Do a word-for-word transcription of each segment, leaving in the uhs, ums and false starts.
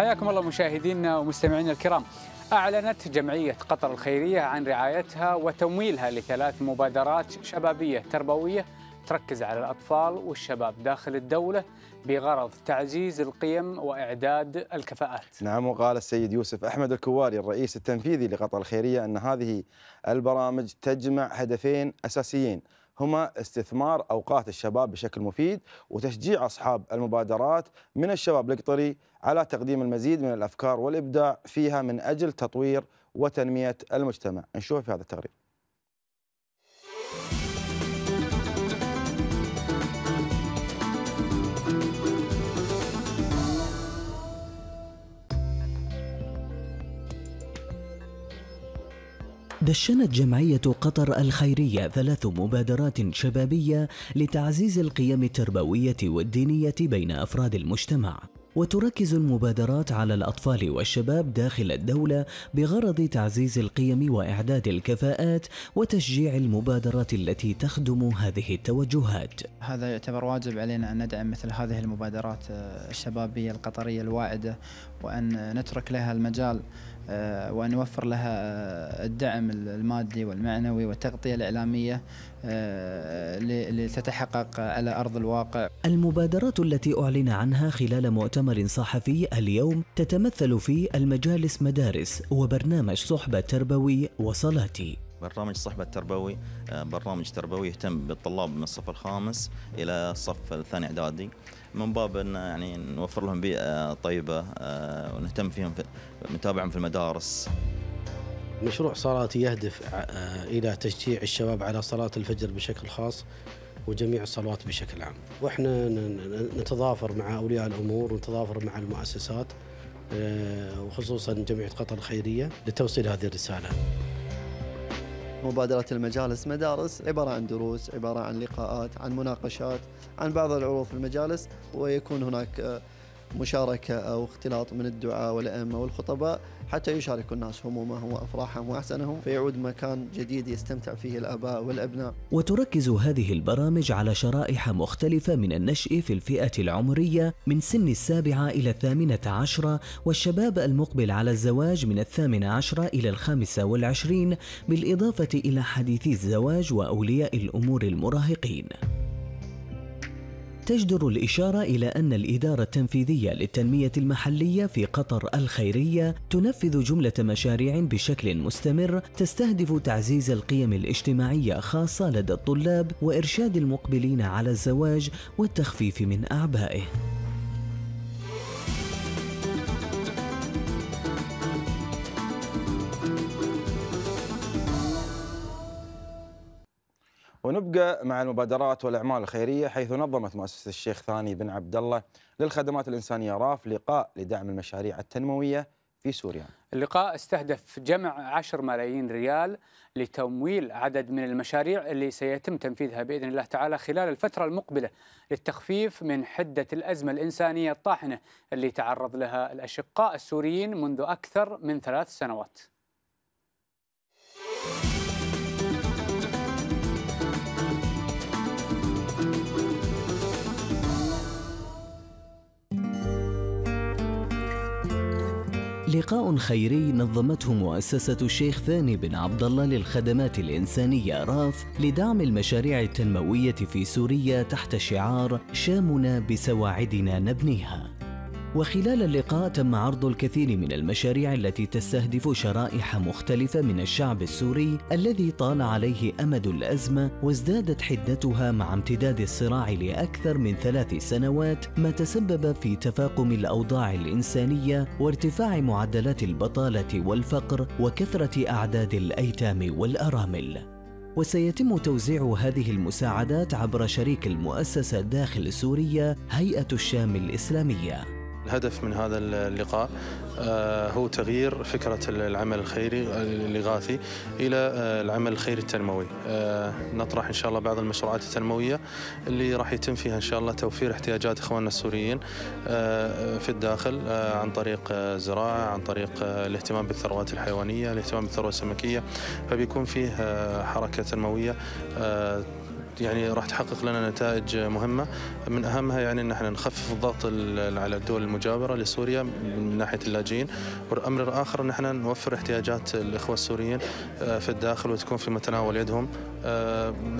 حياكم الله مشاهدينا ومستمعينا الكرام. أعلنت جمعية قطر الخيرية عن رعايتها وتمويلها لثلاث مبادرات شبابية تربوية تركز على الأطفال والشباب داخل الدولة بغرض تعزيز القيم وإعداد الكفاءات. نعم، وقال السيد يوسف أحمد الكواري الرئيس التنفيذي لقطر الخيرية أن هذه البرامج تجمع هدفين أساسيين هما استثمار أوقات الشباب بشكل مفيد وتشجيع أصحاب المبادرات من الشباب القطري على تقديم المزيد من الأفكار والإبداع فيها من أجل تطوير وتنمية المجتمع. نشوف في هذا التقرير. دشنت جمعية قطر الخيرية ثلاث مبادرات شبابية لتعزيز القيم التربوية والدينية بين أفراد المجتمع، وتركز المبادرات على الأطفال والشباب داخل الدولة بغرض تعزيز القيم وإعداد الكفاءات وتشجيع المبادرات التي تخدم هذه التوجهات. هذا يعتبر واجب علينا أن ندعم مثل هذه المبادرات الشبابية القطرية الواعدة، وأن نترك لها المجال وأن نوفر لها الدعم المادي والمعنوي والتغطية الإعلامية لتتحقق على أرض الواقع. المبادرات التي أعلن عنها خلال مؤتمر صحفي اليوم تتمثل في المجالس مدارس وبرنامج صحبة تربوي وصلاتي. برنامج صحبة تربوي برنامج تربوي يهتم بالطلاب من الصف الخامس إلى الصف الثاني إعدادي، من باب أن يعني نوفر لهم بيئة طيبة ونهتم فيهم في نتابعهم في المدارس. مشروع صلاتي يهدف إلى تشجيع الشباب على صلاة الفجر بشكل خاص وجميع الصلوات بشكل عام، وإحنا نتضافر مع أولياء الأمور ونتضافر مع المؤسسات وخصوصا جمعية قطر الخيرية لتوصيل هذه الرسالة. مبادرة المجالس مدارس عبارة عن دروس، عبارة عن لقاءات، عن مناقشات، عن بعض العروض في المجالس، ويكون هناك مشاركة أو اختلاط من الدعاء والأئمة والخطباء حتى يشاركوا الناس همومهم وأفراحهم وأحسنهم، فيعود مكان جديد يستمتع فيه الآباء والأبناء. وتركز هذه البرامج على شرائح مختلفة من النشء في الفئة العمرية من سن السابعة إلى الثامنة عشرة، والشباب المقبل على الزواج من الثامنة عشرة إلى الخامسة والعشرين، بالإضافة إلى حديثي الزواج وأولياء الأمور المراهقين. تجدر الإشارة إلى أن الإدارة التنفيذية للتنمية المحلية في قطر الخيرية تنفذ جملة مشاريع بشكل مستمر تستهدف تعزيز القيم الاجتماعية خاصة لدى الطلاب وإرشاد المقبلين على الزواج والتخفيف من أعبائه. ونبقى مع المبادرات والأعمال الخيرية، حيث نظمت مؤسسة الشيخ ثاني بن عبد الله للخدمات الإنسانية راف لقاء لدعم المشاريع التنموية في سوريا. اللقاء استهدف جمع عشرة ملايين ريال لتمويل عدد من المشاريع اللي سيتم تنفيذها بإذن الله تعالى خلال الفترة المقبلة للتخفيف من حدة الأزمة الإنسانية الطاحنة اللي تعرض لها الأشقاء السوريين منذ أكثر من ثلاث سنوات. لقاء خيري نظمته مؤسسة الشيخ ثاني بن عبد الله للخدمات الإنسانية راف لدعم المشاريع التنموية في سوريا تحت شعار شامنا بسواعدنا نبنيها. وخلال اللقاء تم عرض الكثير من المشاريع التي تستهدف شرائح مختلفة من الشعب السوري الذي طال عليه أمد الأزمة وازدادت حدتها مع امتداد الصراع لأكثر من ثلاث سنوات، ما تسبب في تفاقم الأوضاع الإنسانية وارتفاع معدلات البطالة والفقر وكثرة أعداد الأيتام والأرامل. وسيتم توزيع هذه المساعدات عبر شريك المؤسسة داخل سوريا هيئة الشام الإسلامية. الهدف من هذا اللقاء هو تغيير فكرة العمل الخيري الإغاثي إلى العمل الخيري التنموي. نطرح إن شاء الله بعض المشروعات التنموية اللي راح يتم فيها إن شاء الله توفير احتياجات إخواننا السوريين في الداخل عن طريق الزراعة، عن طريق الاهتمام بالثروات الحيوانية، الاهتمام بالثروة السمكية، فبيكون فيه حركة تنموية يعني راح تحقق لنا نتائج مهمه، من اهمها يعني ان احنا نخفف الضغط على الدول المجاوره لسوريا من ناحيه اللاجئين، والامر الاخر ان احنا نوفر احتياجات الاخوه السوريين في الداخل وتكون في متناول يدهم،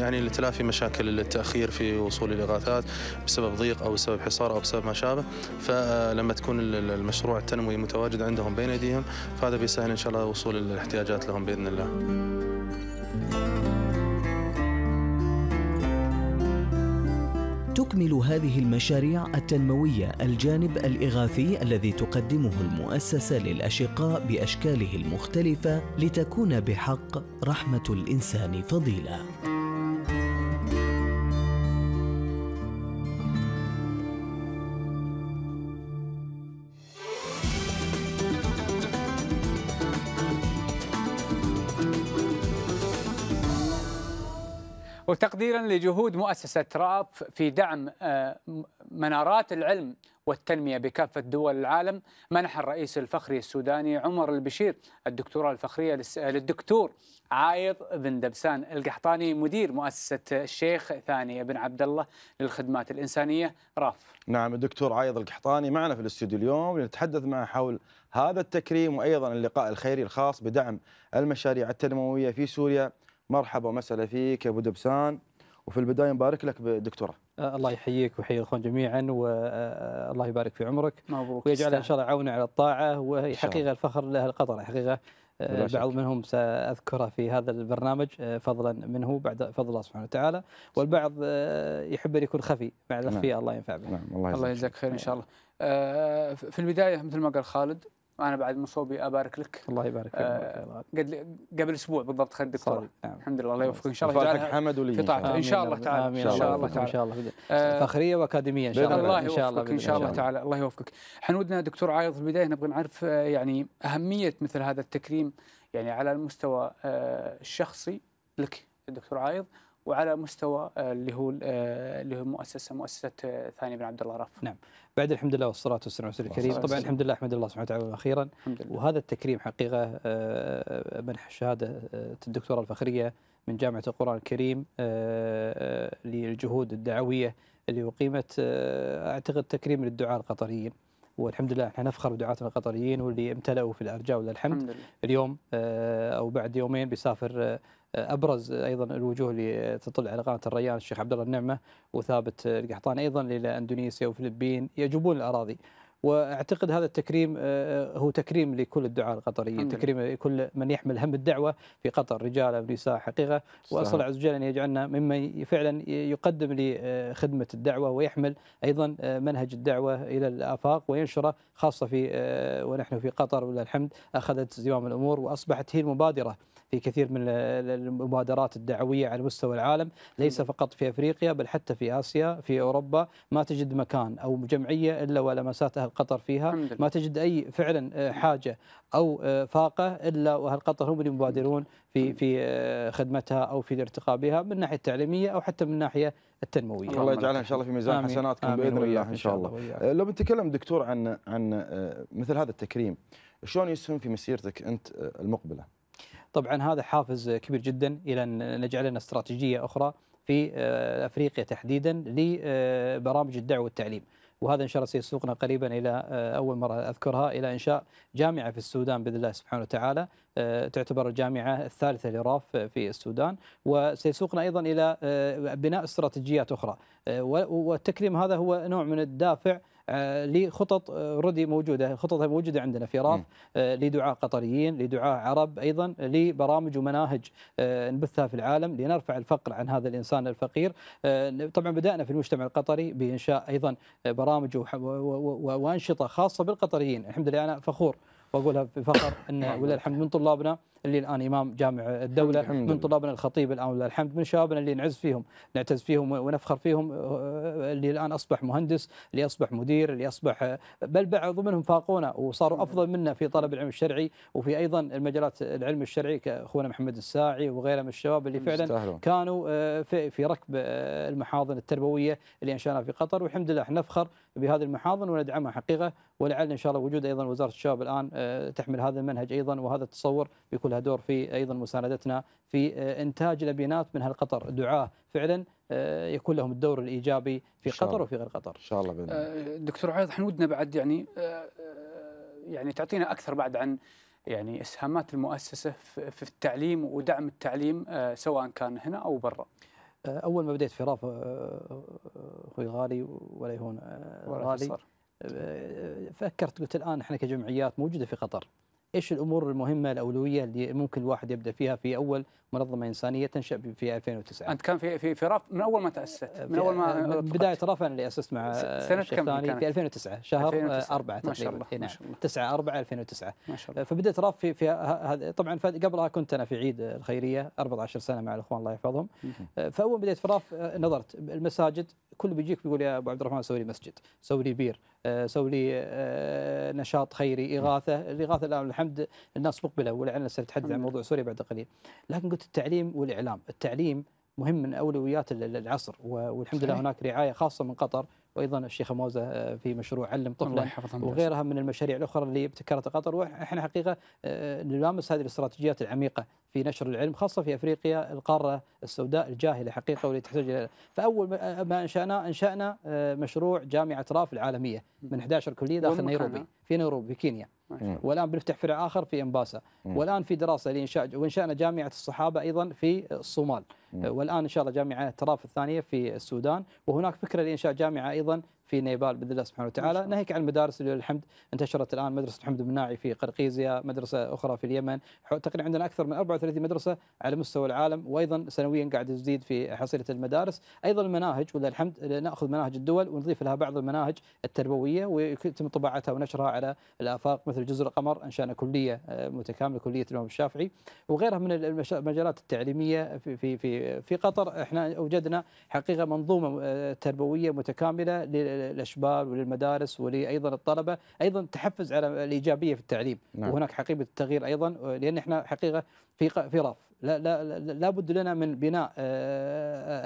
يعني لتلافي مشاكل التاخير في وصول الاغاثات بسبب ضيق او بسبب حصار او بسبب ما شابه. فلما تكون المشروع التنموي متواجد عندهم بين ايديهم فهذا بيسهل ان شاء الله وصول الاحتياجات لهم باذن الله. تكمل هذه المشاريع التنموية الجانب الإغاثي الذي تقدمه المؤسسة للأشقاء بأشكاله المختلفة لتكون بحق رحمة الإنسان فضيلة. وتقديراً لجهود مؤسسة راف في دعم منارات العلم والتنمية بكافة دول العالم، منح الرئيس الفخري السوداني عمر البشير الدكتوراه الفخرية للدكتور عايض بن دبسان القحطاني مدير مؤسسة الشيخ ثاني بن عبد الله للخدمات الإنسانية راف. نعم، الدكتور عايض القحطاني معنا في الاستوديو اليوم لنتحدث معه حول هذا التكريم وأيضاً اللقاء الخيري الخاص بدعم المشاريع التنموية في سوريا. مرحبا ومسهلا فيك يا ابو دبسان، وفي البدايه مبارك لك بالدكتوراه. الله يحييك ويحيي الاخوان جميعا، والله يبارك في عمرك مبروك ويجعلها ان شاء الله عونه على الطاعه، وهي حقيقه الفخر لاهل قطر حقيقه. البعض منهم ساذكره في هذا البرنامج فضلا منه بعد فضل الله سبحانه وتعالى، والبعض يحب ان يكون خفي مع الاخفياء. نعم. الله ينفع به. نعم. الله يجزاك خير ان شاء الله. في البدايه مثل ما قال خالد أنا بعد من صوبي أبارك لك. الله يبارك فيك. آه قبل أسبوع بالضبط خذ الدكتوراه. نعم. الحمد لله الله يوفقك إن شاء الله. حمد ولي. إن شاء الله تعالى. آمين. إن شاء الله تعالى. إن شاء الله. فخرية وأكاديمية إن شاء الله. الله يوفقك إن شاء الله تعالى. الله يوفقك. احنا ودنا دكتور عايض في البداية نبغى نعرف يعني أهمية مثل هذا التكريم يعني على المستوى الشخصي لك الدكتور عايض، وعلى مستوى اللي هو اللي هو مؤسسه مؤسسه ثاني بن عبد الله راف. نعم، بعد الحمد لله والصلاه والسلام على رسول الكريم. طبعا الحمد لله احمد الله سبحانه وتعالى اخيرا، وهذا التكريم حقيقه منح شهاده الدكتوراه الفخريه من جامعه القران الكريم للجهود الدعويه اللي اقيمت، اعتقد تكريم للدعاء القطريين، والحمد لله احنا نفخر بدعاتنا القطريين واللي امتلأوا في الارجاء ولله الحمد. اليوم او بعد يومين بيسافر ابرز ايضا الوجوه اللي تطل على قناه الريان الشيخ عبد الله النعمه وثابت القحطاني ايضا الى اندونيسيا والفلبين يجوبون الاراضي. واعتقد هذا التكريم هو تكريم لكل الدعاة القطريين، تكريم لكل من يحمل هم الدعوه في قطر رجالا ونساء حقيقه، واسال عز وجل ان يجعلنا ممن فعلا يقدم لخدمه الدعوه ويحمل ايضا منهج الدعوه الى الافاق وينشره، خاصه في ونحن في قطر ولله الحمد اخذت زمام الامور واصبحت هي المبادره في كثير من المبادرات الدعويه على مستوى العالم، ليس فقط في افريقيا بل حتى في اسيا، في اوروبا ما تجد مكان او جمعيه الا ولمساتها قطر فيها، ما تجد أي فعلا حاجة أو فاقة إلا وأهل قطر هم اللي مبادرون في في خدمتها أو في الارتقاء بها من ناحية التعليمية أو حتى من ناحية التنموية. الله يجعلها إن شاء الله في ميزان حسناتكم بإذن الله إن شاء الله. لو بنتكلم دكتور عن عن مثل هذا التكريم، شلون يسهم في مسيرتك أنت المقبلة؟ طبعا هذا حافز كبير جدا إلى أن نجعل لنا استراتيجية أخرى في أفريقيا تحديدا لبرامج الدعوة والتعليم. وهذا إن شاء الله سيسوقنا قريبا إلى أول مرة أذكرها إلى إنشاء جامعة في السودان بإذن الله سبحانه وتعالى، تعتبر الجامعة الثالثة لراف في السودان، وسيسوقنا أيضا إلى بناء استراتيجيات أخرى، والتكريم هذا هو نوع من الدافع لخطط ردي موجودة، خططها موجودة عندنا في راف لدعاة قطريين، لدعاة عرب، أيضا لبرامج ومناهج نبثها في العالم لنرفع الفقر عن هذا الإنسان الفقير. طبعا بدأنا في المجتمع القطري بإنشاء أيضا برامج وأنشطة خاصة بالقطريين. الحمد لله أنا فخور واقولها بفخر ان ولله الحمد من طلابنا اللي الان امام جامع الدوله، من طلابنا الخطيب الان ولله الحمد، من شبابنا اللي نعز فيهم نعتز فيهم ونفخر فيهم اللي الان اصبح مهندس، اللي اصبح مدير، اللي اصبح بل بعض منهم فاقونا وصاروا افضل منا في طلب العلم الشرعي وفي ايضا المجالات العلم الشرعي كاخونا محمد الساعي وغيره من الشباب اللي فعلا كانوا في ركب المحاضن التربويه اللي انشانا في قطر، والحمد لله نفخر بهذه المحاضن وندعمها حقيقه، ولعل ان شاء الله وجود ايضا وزاره الشباب الان تحمل هذا المنهج ايضا وهذا التصور بيكون له دور في ايضا مساندتنا في انتاج لبنات من هالقطر، دعاه فعلا يكون لهم الدور الايجابي في قطر وفي غير قطر. ان شاء الله بإذن الله. دكتور عايض، احنا ودنا بعد يعني يعني تعطينا اكثر بعد عن يعني اسهامات المؤسسه في التعليم ودعم التعليم سواء كان هنا او برا. اول ما بديت في راف اخوي غالي ولا يهون غالي، فكرت قلت الان احنا كجمعيات موجوده في قطر، ايش الامور المهمه الاولويه اللي ممكن الواحد يبدا فيها في اول منظمه انسانيه تنشا في ألفين وتسعة؟ انت كان في في في راف من اول ما تاسست؟ من اول ما بدايه راف انا اللي اسست مع سنه كم كانت؟ في ألفين وتسعة شهر أربعة تقريبا. ما شاء الله ما شاء الله. تسعة أربعة ألفين وتسعة ما شاء الله. فبدات راف في في طبعا قبلها كنت انا في عيد الخيريه أربعة عشر سنه مع الاخوان الله يحفظهم. فاول بديت في راف نظرت المساجد، كل بيجيك بيقول يا ابو عبد الرحمن سوي لي مسجد، سوي لي بير، سوي لي نشاط خيري، اغاثه، الاغاثه الان الحمد الناس مقبله، ولعلنا سنتحدث عن موضوع سوريا بعد قليل، لكن قلت التعليم والاعلام، التعليم مهم من اولويات العصر، والحمد لله هناك رعايه خاصه من قطر، وايضا الشيخه موزه في مشروع علم طفلا وغيرها من المشاريع الاخرى اللي ابتكرت قطر، واحنا حقيقه نلامس هذه الاستراتيجيات العميقه في نشر العلم خاصه في افريقيا القاره السوداء الجاهله حقيقه واللي تحتاج الى. فاول ما انشانا انشانا مشروع جامعه راف العالميه من إحدى عشرة كليه داخل نيروبي، في نيروبي كينيا، والان بنفتح فرع اخر في امباسا، والان في دراسه لانشاء، وانشانا جامعه الصحابه ايضا في الصومال، والان ان شاء الله جامعه راف الثانيه في السودان، وهناك فكره لانشاء جامعه ايضا في نيبال باذن الله سبحانه وتعالى. ناهيك عن المدارس اللي الحمد انتشرت الان، مدرسه حمد بن ناعي في قرقيزيا، مدرسه اخرى في اليمن، تقريبا عندنا اكثر من أربعة وثلاثين مدرسه على مستوى العالم، وايضا سنويا قاعد تزيد في حصيله المدارس. ايضا المناهج والله الحمد ناخذ مناهج الدول ونضيف لها بعض المناهج التربويه ويتم طباعتها ونشرها على الافاق، مثل جزر القمر انشانا كليه متكامله كليه الامام الشافعي وغيرها من المجالات التعليميه في في في, في قطر. احنا اوجدنا حقيقه منظومه تربويه متكامله للأشبال وللمدارس ولأيضا الطلبة، أيضا تحفز على الإيجابية في التعليم. نعم. وهناك حقيبة التغيير أيضا، لأن احنا حقيقة في في راف لا لا لا بد لنا من بناء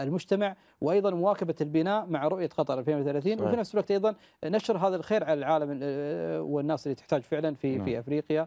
المجتمع، وايضا مواكبه البناء مع رؤيه قطر ألفين وثلاثين، وفي نفس الوقت ايضا نشر هذا الخير على العالم والناس اللي تحتاج فعلا في نعم. في افريقيا.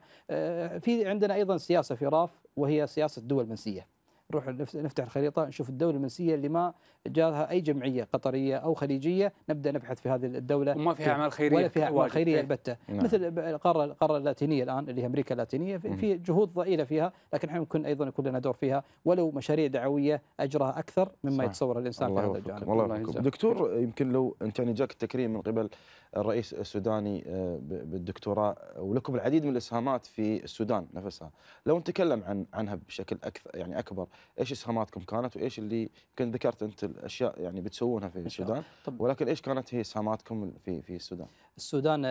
في عندنا ايضا سياسه في راف وهي سياسه الدول المنسيه. نروح نفتح الخريطة نشوف الدولة المنسية اللي ما جاءها أي جمعية قطرية أو خليجية، نبدأ نبحث في هذه الدولة وما فيها أعمال خيرية ولا فيها أعمال خيرية البتة. نعم. مثل القارة القارة اللاتينية الآن اللي هي أمريكا اللاتينية، في جهود ضئيلة فيها، لكن احنا ممكن أيضا يكون لنا دور فيها ولو مشاريع دعوية أجرها أكثر مما يتصور الإنسان في هذا الجانب. والله يوفقكم. دكتور، يمكن لو أنت يعني جاك التكريم من قبل الرئيس السوداني بالدكتوراه، ولكم العديد من الإسهامات في السودان نفسها، لو نتكلم عن عنها بشكل أكثر يعني أكبر، ايش اسهاماتكم كانت وايش اللي كنت ذكرت انت الاشياء يعني بتسوونها في السودان، ولكن ايش كانت هي اسهاماتكم في في السودان؟ السودان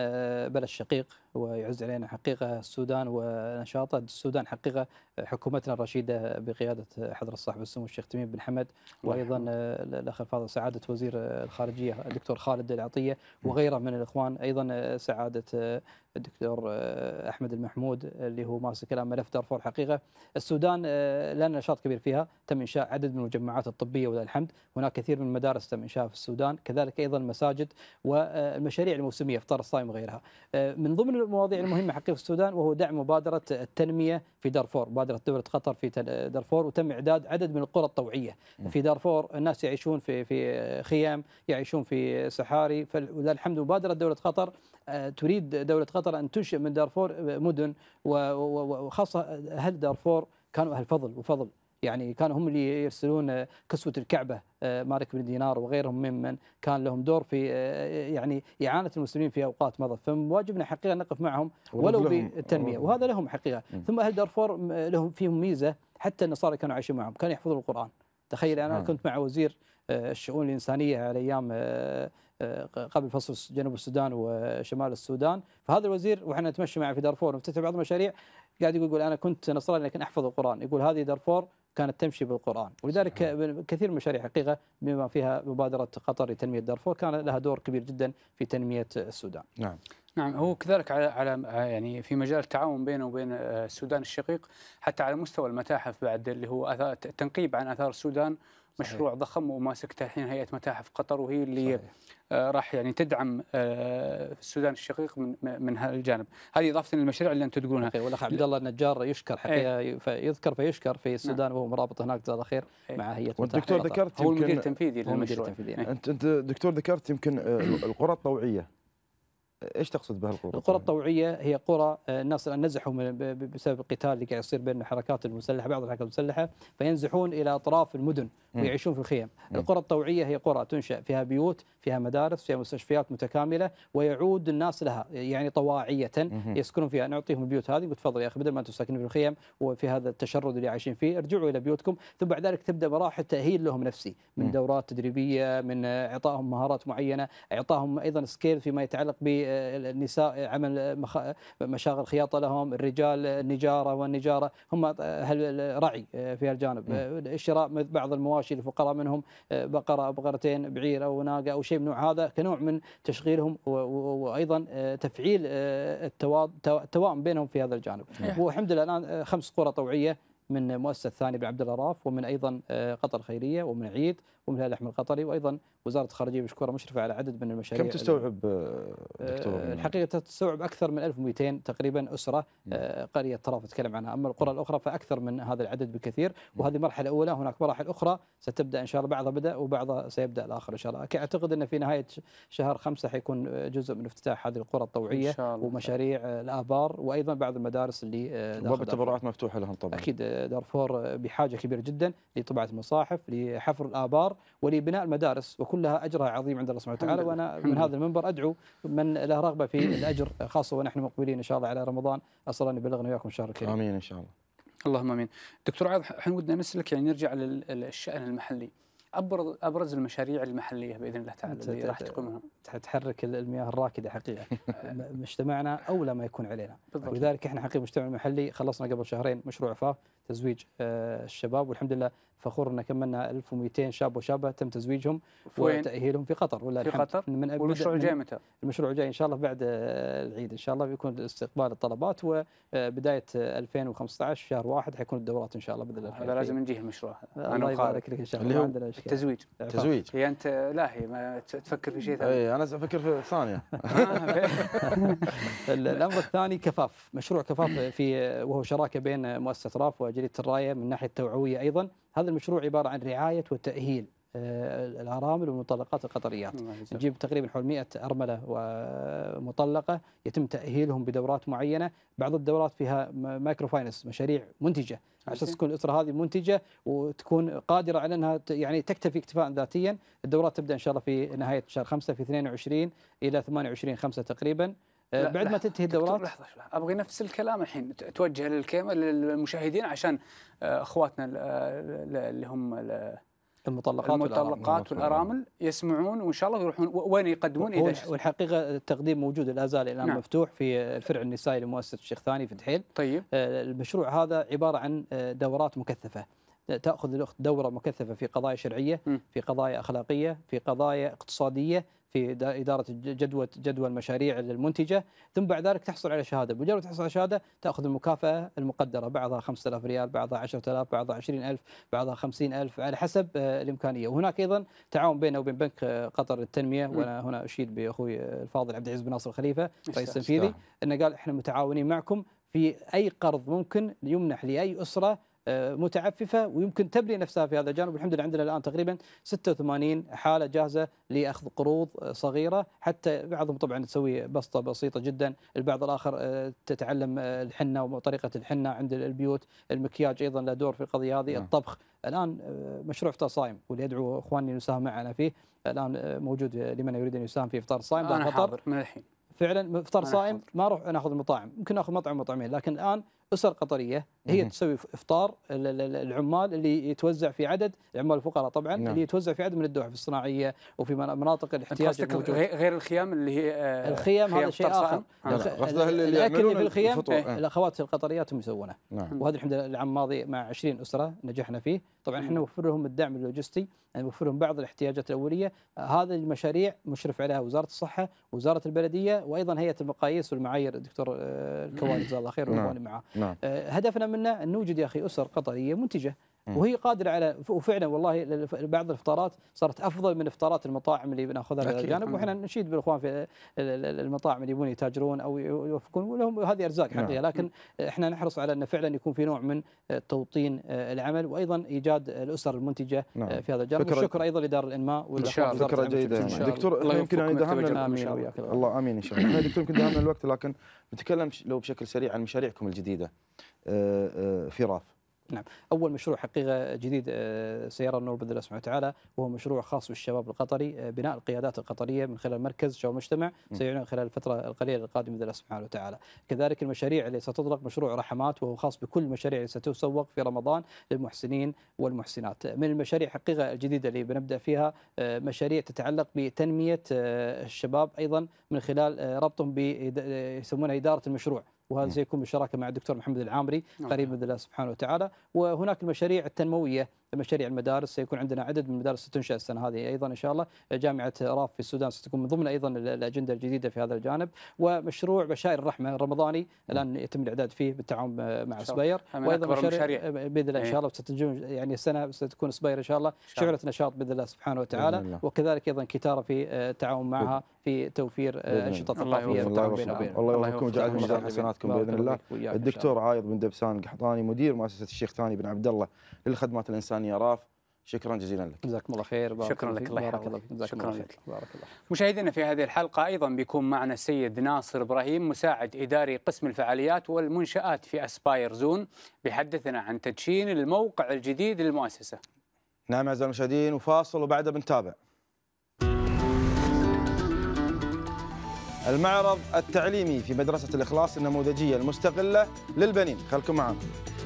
بلد شقيق ويعز علينا حقيقه السودان ونشاطه، السودان حقيقه حكومتنا الرشيده بقياده حضره صاحب السمو الشيخ تميم بن حمد، وايضا الاخ الفاضل سعاده وزير الخارجيه الدكتور خالد العطيه وغيره من الاخوان، ايضا سعاده الدكتور احمد المحمود اللي هو ماسك الان ملف دارفور. حقيقه السودان لنا نشاط كبير فيها، تم انشاء عدد من المجمعات الطبيه ولله الحمد، هناك كثير من المدارس تم انشاءها في السودان، كذلك ايضا المساجد والمشاريع الموسميه افطار الصائم وغيرها. من ضمن المواضيع المهمه حقيقه في السودان وهو دعم مبادره التنميه في دارفور، مبادره دوله قطر في دارفور، وتم اعداد عدد من القرى الطوعيه في دارفور، الناس يعيشون في في خيام، يعيشون في صحاري، فلله الحمد مبادره دوله قطر تريد دوله قطر ان تنشئ من دارفور مدن، وخاصه اهل دارفور كانوا أهل فضل وفضل، يعني كانوا هم اللي يرسلون كسوة الكعبة مالك بن دينار وغيرهم ممن كان لهم دور في يعني إعانة المسلمين في أوقات مضت، فواجبنا حقيقة نقف معهم ولو بالتنمية، وهذا لهم حقيقة. ثم أهل دارفور لهم فيهم ميزة، حتى النصارى كانوا عايشين معهم، كانوا يحفظون القرآن. تخيل أنا كنت مع وزير الشؤون الإنسانية على أيام قبل فصل جنوب السودان وشمال السودان، فهذا الوزير وإحنا نتمشى معه في دارفور ونفتتح بعض المشاريع قاعد يقول أنا كنت نصراني لكن أحفظ القرآن، يقول هذه دارفور كانت تمشي بالقرآن، ولذلك كثير من المشاريع حقيقة بما فيها مبادرة قطر لتنمية دارفور كان لها دور كبير جدا في تنمية السودان. نعم. نعم هو كذلك على على يعني في مجال التعاون بينه وبين السودان الشقيق، حتى على مستوى المتاحف بعد اللي هو تنقيب عن آثار السودان مشروع صحيح. ضخم وماسكته الحين هيئة متاحف قطر، وهي اللي آه راح يعني تدعم آه السودان الشقيق من من هذا الجانب. هذه اضافه للمشاريع اللي انتم تقولونها. والاخ عبد الله النجار يشكر حقيقه ايه. يذكر فيشكر في السودان نعم. وهو مرابط هناك جزاه خير ايه. مع هيئة متاحف قطر. والدكتور ذكرت هو المدير التنفيذي للمشروع. ايه. انت انت دكتور ذكرت يمكن القرى الطوعيه، ايش تقصد بها القرى؟ القرى الطوعيه هي قرى الناس نزحوا بسبب القتال اللي قاعد يصير بين الحركات المسلحه، بعض الحركات المسلحه، فينزحون الى اطراف المدن ويعيشون في الخيم. القرى الطوعيه هي قرى تنشا فيها بيوت، فيها مدارس، فيها مستشفيات متكامله، ويعود الناس لها يعني طواعيه يسكنون فيها. نعطيهم البيوت هذه، تفضل يا اخي بدل ما انتم ساكنين في الخيم وفي هذا التشرد اللي عايشين فيه، ارجعوا الى بيوتكم. ثم بعد ذلك تبدا مراحل تاهيل لهم نفسي، من دورات تدريبيه، من اعطائهم مهارات معينه، اعطائهم ايضا سكيل فيما يتعلق ب النساء، عمل مشاغل خياطه لهم، الرجال النجاره والنجاره، هم راعي في هالجانب، شراء بعض المواشي للفقراء منهم، بقره بقرتين، بعير او ناقه او شيء من نوع هذا، كنوع من تشغيلهم وايضا تفعيل التوائم بينهم في هذا الجانب. والحمد لله الان خمس قرى طوعيه من مؤسسة ثاني بن عبد الله راف، ومن أيضا قطر الخيرية، ومن عيد، ومن هلال الأحمر القطري، وأيضا وزارة الخارجية مشكورة مشرفة على عدد من المشاريع. كم تستوعب دكتور؟ الحقيقة تستوعب أكثر من ألف ومئتين تقريبا أسرة قرية راف أتكلم عنها، أما القرى الأخرى فأكثر من هذا العدد بكثير، وهذه مرحلة أولى، هناك مراحل أخرى ستبدأ إن شاء الله، بعضها بدأ وبعضها سيبدأ الآخر إن شاء الله. أعتقد أن في نهاية شهر خمسة حيكون جزء من افتتاح هذه القرى الطوعية ومشاريع الآبار، وأيضا بعض المدارس اللي باب التبرعات مفتوحة لهم طبعا. أكيد دارفور بحاجة كبيرة جدا لطباعة المصاحف، لحفر الآبار، ولبناء المدارس، وكلها أجرها عظيم عند الله سبحانه وتعالى. وأنا من هذا المنبر أدعو من له رغبة في الأجر، خاصة ونحن مقبلين إن شاء الله على رمضان، أسأل أن يبلغنا وياكم الشهر الكريم. آمين إن شاء الله. اللهم آمين. دكتور عايض، احنا ودنا نسألك يعني نرجع للشأن المحلي، أبرز أبرز المشاريع المحلية بإذن الله تعالى اللي راح تقومها تحرك المياه الراكدة حقيقة. مجتمعنا أولى ما يكون علينا بالضبط. ولذلك احنا حقيقة المجتمع المحلي خلصنا قبل شهرين مشروع فاف تزويج الشباب، والحمد لله فخور ان كملنا ألف ومئتين شاب وشابه تم تزويجهم وتاهيلهم في قطر. ولا في قطر من المشروع الجاي. متى المشروع الجاي؟ ان شاء الله بعد العيد ان شاء الله بيكون استقبال الطلبات، وبدايه ألفين وخمسة عشر شهر واحد حيكون الدورات ان شاء الله باذن الله. هذا لازم نجيه المشروع. الله يبارك لك ان شاء الله. عندنا اشكال التزويج. تزويج يعني انت لاهي ما تفكر في شيء ثاني. اي انا افكر في ثانيه. الامر الثاني كفاف، مشروع كفاف في وهو شراكه بين مؤسسه راف وجريده الرايه من ناحيه التوعويه ايضا. هذا المشروع عبارة عن رعاية وتأهيل الأرامل والمطلقات القطريات. نجيب تقريبا حول مئة أرملة ومطلقة يتم تأهيلهم بدورات معينة، بعض الدورات فيها مايكرو فاينانس، مشاريع منتجة عشان تكون الأسرة هذه منتجة وتكون قادرة على أنها يعني تكتفي اكتفاء ذاتيا. الدورات تبدأ إن شاء الله في نهاية شهر خمسة، في اثنين وعشرين إلى ثمانية وعشرين خمسة تقريبا. بعد ما تنتهي الدورات. لحظة لحظة، أبغي نفس الكلام الحين توجه للكاميرا للمشاهدين عشان أخواتنا اللي هم المطلقات, المطلقات والأرامل يسمعون، وإن شاء الله يروحون وين يقدمون. إذا والحقيقة التقديم موجود لا زال الآن نعم. مفتوح في الفرع النسائي لمؤسسة الشيخ ثاني في دحيل. طيب المشروع هذا عبارة عن دورات مكثفة، تأخذ الأخت دورة مكثفة في قضايا شرعية، في قضايا أخلاقية، في قضايا اقتصادية، في إدارة جدوى جدوى المشاريع المنتجة، ثم بعد ذلك تحصل على شهادة. بمجرد تحصل على شهادة تأخذ المكافأة المقدرة، بعضها خمسة آلاف ريال، بعضها عشرة آلاف، بعضها عشرين ألف، بعضها خمسين ألف على حسب الإمكانية. وهناك أيضا تعاون بيننا وبين بنك قطر للتنمية، وأنا هنا أشيد بأخوي الفاضل عبد العزيز بن ناصر خليفه رئيس تنفيذي، أنه قال إحنا متعاونين معكم في أي قرض ممكن يمنح لأي أسرة متعففة ويمكن تبني نفسها في هذا الجانب. الحمد لله عندنا الآن تقريبا ستة وثمانين حالة جاهزة لأخذ قروض صغيرة، حتى بعضهم طبعا تسوي بسطة بسيطة جدا، البعض الآخر تتعلم الحنة وطريقة الحنة عند البيوت، المكياج أيضا له دور في القضية هذه، الطبخ. الآن مشروع إفطار صائم، واللي أدعو إخواني نساهم معنا فيه، الآن موجود لمن يريد أن يساهم في إفطار صائم. أنا حاضر من الحين فعلا إفطار صائم، ما نروح ناخذ المطاعم، ممكن ناخذ مطعم مطعمين، لكن الآن أسر قطرية هي تسوي إفطار العمال اللي يتوزع في عدد العمال الفقراء طبعا نعم. اللي يتوزع في عدد من الدوحة في الصناعية وفي مناطق الاحتياج الموجود. غير الخيام اللي هي آه الخيام، هذا شيء آخر. الأكل اللي في الخيام آه. الأخوات القطريات هم يسوونه نعم. وهذا الحمد لله العام الماضي مع عشرين أسرة نجحنا فيه طبعا. احنا نوفر لهم الدعم اللوجستي، نوفر لهم بعض الاحتياجات الأولية. هذه المشاريع مشرف عليها وزارة الصحة، وزارة البلدية، وأيضا هيئة المقاييس والمعايير الدكتور الكواري جزاه الله خير والإخوان معه. هدفنا منه أن نوجد يا أخي أسر قطرية منتجة، وهي قادره على، وفعلا والله بعض الافطارات صارت افضل من افطارات المطاعم اللي بناخذها من الجانب، واحنا نشيد بالاخوان في المطاعم اللي يبون يتاجرون او يوفقون ولهم هذه ارزاق حقيقيه، لكن احنا نحرص على انه فعلا يكون في نوع من توطين العمل وايضا ايجاد الاسر المنتجه في هذا الجانب. والشكر ايضا لدار الانماء والاخوان. فكره جيده دكتور، الله يمكن ان دهمنا الله امين ان شاء الله. دكتور يمكن دهمنا الوقت، لكن نتكلم لو بشكل سريع عن مشاريعكم الجديده في راف. نعم، أول مشروع حقيقة جديد سيارة النور بإذن الله سبحانه وتعالى، وهو مشروع خاص بالشباب القطري، بناء القيادات القطرية من خلال مركز شباب مجتمع سيعلن خلال الفترة القليلة القادمة بإذن الله سبحانه وتعالى. كذلك المشاريع اللي ستطلق مشروع رحمات، وهو خاص بكل المشاريع اللي ستسوق في رمضان للمحسنين والمحسنات. من المشاريع حقيقة الجديدة اللي بنبدأ فيها مشاريع تتعلق بتنمية الشباب، أيضا من خلال ربطهم ب يسمونها إدارة المشروع، وهذا سيكون بالشراكه مع الدكتور محمد العامري قريب باذن الله سبحانه وتعالى. وهناك المشاريع التنمويه، مشاريع المدارس، سيكون عندنا عدد من المدارس ستنشأ السنه هذه ايضا ان شاء الله. جامعه راف في السودان ستكون من ضمن ايضا الاجنده الجديده في هذا الجانب. ومشروع بشائر الرحمه الرمضاني الان يتم الاعداد فيه بالتعاون مع سباير، وايضا مشاريع باذن الله ان شاء الله ستنجم يعني السنه ستكون سباير ان شاء الله شعله نشاط باذن الله سبحانه وتعالى، وكذلك ايضا كتاره في التعاون معها في توفير انشطه ثقافيه والتعاون بينهم. الله يوفقكم ويجعلكم جزاء حسناتكم باذن الله. الدكتور عايض بن دبسان القحطاني، مدير مؤسسه الشيخ ثاني بن عبد الله للخدمات الانسانيه يا راف، شكرا جزيلا لك. جزاكم الله خير. بارك شكرا لك. الله يحفظك. شكرا, الله شكرا الله لك. بارك الله. مشاهدينا، في هذه الحلقه ايضا بيكون معنا السيد ناصر ابراهيم، مساعد اداري قسم الفعاليات والمنشات في اسباير زون، بيحدثنا عن تدشين الموقع الجديد للمؤسسه. نعم اعزائي المشاهدين، وفاصل وبعدها بنتابع. المعرض التعليمي في مدرسه الاخلاص النموذجيه المستقله للبنين، خلكم معنا.